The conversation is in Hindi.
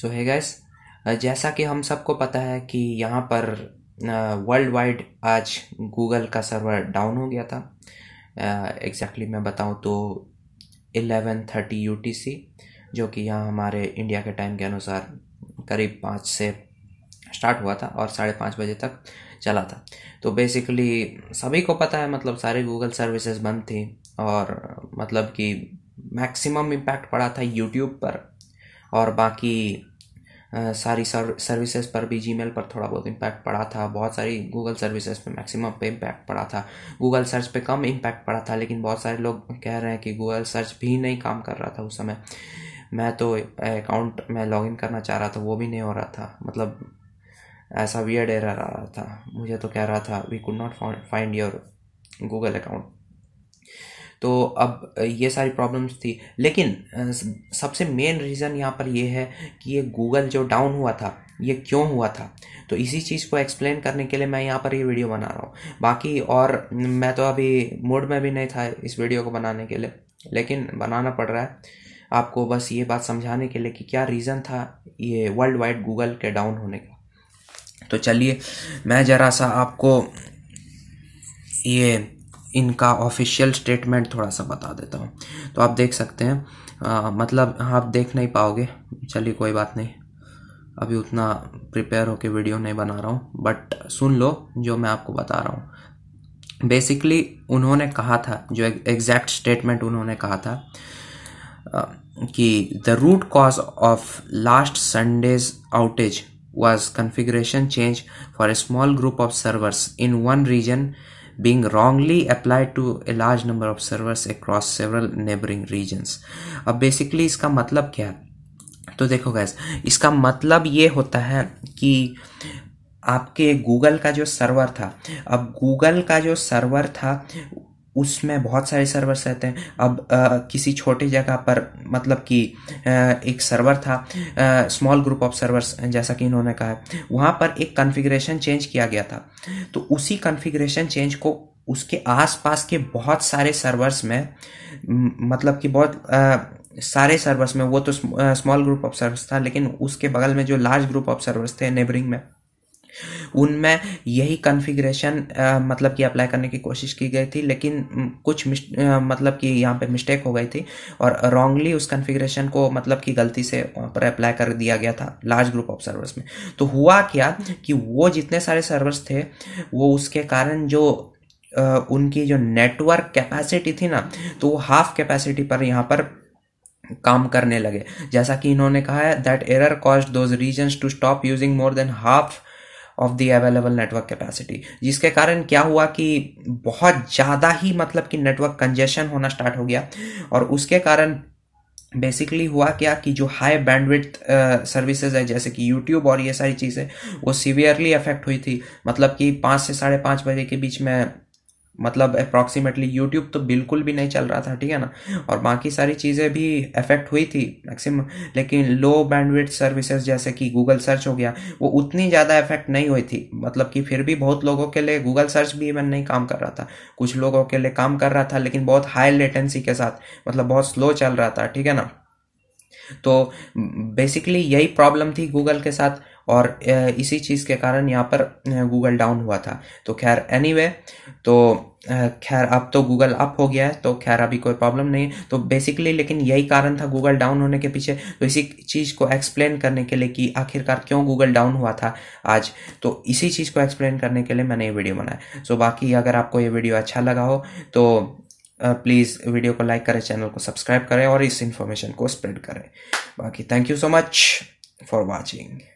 सो है गाइस, जैसा कि हम सबको पता है कि यहाँ पर वर्ल्ड वाइड आज गूगल का सर्वर डाउन हो गया था। एग्जैक्टली मैं बताऊँ तो 11:30 UTC, जो कि यहाँ हमारे इंडिया के टाइम के अनुसार करीब 5 से स्टार्ट हुआ था और 5:30 बजे तक चला था। तो बेसिकली सभी को पता है, मतलब सारे गूगल सर्विसेज बंद थी और मतलब कि मैक्सिमम इम्पैक्ट पड़ा था यूट्यूब पर और बाकी सारी सर्विसेज पर भी। जीमेल पर थोड़ा बहुत इम्पैक्ट पड़ा था, बहुत सारी गूगल सर्विसेज पे मैक्सिमम पे इम्पैक्ट पड़ा था, गूगल सर्च पे कम इम्पैक्ट पड़ा था। लेकिन बहुत सारे लोग कह रहे हैं कि गूगल सर्च भी नहीं काम कर रहा था उस समय। मैं तो अकाउंट में लॉगिन करना चाह रहा था, वो भी नहीं हो रहा था। मतलब ऐसा वियर्ड एरर आ रहा था, मुझे तो कह रहा था we could not find your Google account. तो अब ये सारी प्रॉब्लम्स थी। लेकिन सबसे मेन रीज़न यहाँ पर ये है कि ये गूगल जो डाउन हुआ था ये क्यों हुआ था। तो इसी चीज़ को एक्सप्लेन करने के लिए मैं यहाँ पर ये वीडियो बना रहा हूँ। बाकी और मैं तो अभी मूड में भी नहीं था इस वीडियो को बनाने के लिए, लेकिन बनाना पड़ रहा है आपको, बस ये बात समझाने के लिए कि क्या रीज़न था ये वर्ल्ड वाइड गूगल के डाउन होने का। तो चलिए मैं ज़रा सा आपको ये इनका ऑफिशियल स्टेटमेंट थोड़ा सा बता देता हूँ। तो आप देख सकते हैं, मतलब आप देख नहीं पाओगे, चलिए कोई बात नहीं, अभी उतना प्रिपेयर होके वीडियो नहीं बना रहा हूँ, बट सुन लो जो मैं आपको बता रहा हूँ। बेसिकली उन्होंने कहा था, जो एग्जैक्ट स्टेटमेंट उन्होंने कहा था कि the root cause of last Sunday's outage was configuration change for a small group of servers in one region being wrongly applied to a large number of servers across several neighboring regions. अब बेसिकली इसका मतलब क्या है, तो देखो गैस, इसका मतलब ये होता है कि आपके गूगल का जो सर्वर था, अब गूगल का जो सर्वर था उसमें बहुत सारे सर्वर्स रहते हैं। अब किसी छोटी जगह पर, मतलब कि एक सर्वर था, स्मॉल ग्रुप ऑफ सर्वर्स जैसा कि इन्होंने कहा, वहाँ पर एक कॉन्फ़िगरेशन चेंज किया गया था। तो उसी कॉन्फ़िगरेशन चेंज को उसके आसपास के बहुत सारे सर्वर्स में, मतलब कि बहुत सारे सर्वर्स में, वो तो स्मॉल ग्रुप ऑफ सर्वर्स था, लेकिन उसके बगल में जो लार्ज ग्रुप ऑफ सर्वर्स थे नेबरिंग में, उनमें यही कॉन्फ़िगरेशन मतलब कि अप्लाई करने की कोशिश की गई थी। लेकिन कुछ मतलब कि यहाँ पे मिस्टेक हो गई थी और रॉन्गली उस कॉन्फ़िगरेशन को, मतलब कि गलती से पर अप्लाई कर दिया गया था लार्ज ग्रुप ऑफ सर्वर्स में। तो हुआ क्या कि वो जितने सारे सर्वर्स थे, वो उसके कारण जो उनकी जो नेटवर्क कैपेसिटी थी ना, तो वो हाफ कैपेसिटी पर यहाँ पर काम करने लगे। जैसा कि इन्होंने कहा है, that error caused those regions to stop using more than half of the available network capacity. जिसके कारण क्या हुआ कि बहुत ज़्यादा ही, मतलब कि नेटवर्क कंजेशन होना स्टार्ट हो गया। और उसके कारण बेसिकली हुआ क्या कि जो हाई बैंडविड्थ सर्विसेज है जैसे कि यूट्यूब और ये सारी चीज़ें, वो सीवियरली अफेक्ट हुई थी। मतलब कि 5 से 5:30 बजे के बीच में, मतलब अप्रॉक्सीमेटली यूट्यूब तो बिल्कुल भी नहीं चल रहा था, ठीक है ना, और बाकी सारी चीज़ें भी अफेक्ट हुई थी मैक्सिमम। लेकिन लो बैंडविड्थ सर्विसेज जैसे कि गूगल सर्च हो गया, वो उतनी ज़्यादा अफेक्ट नहीं हुई थी। मतलब कि फिर भी बहुत लोगों के लिए गूगल सर्च भी इवन नहीं काम कर रहा था, कुछ लोगों के लिए काम कर रहा था लेकिन बहुत हाई लेटेंसी के साथ, मतलब बहुत स्लो चल रहा था, ठीक है ना। तो बेसिकली यही प्रॉब्लम थी गूगल के साथ और इसी चीज़ के कारण यहाँ पर गूगल डाउन हुआ था। तो खैर एनीवे, तो खैर अब तो गूगल अप हो गया है, तो खैर अभी कोई प्रॉब्लम नहीं। तो बेसिकली लेकिन यही कारण था गूगल डाउन होने के पीछे। तो इसी चीज़ को एक्सप्लेन करने के लिए कि आखिरकार क्यों गूगल डाउन हुआ था आज, तो इसी चीज़ को एक्सप्लेन करने के लिए मैंने ये वीडियो बनाया। सो बाकी अगर आपको ये वीडियो अच्छा लगा हो तो प्लीज़ वीडियो को लाइक करें, चैनल को सब्सक्राइब करें और इस इन्फॉर्मेशन को स्प्रेड करें। बाकी thank you so much for watching.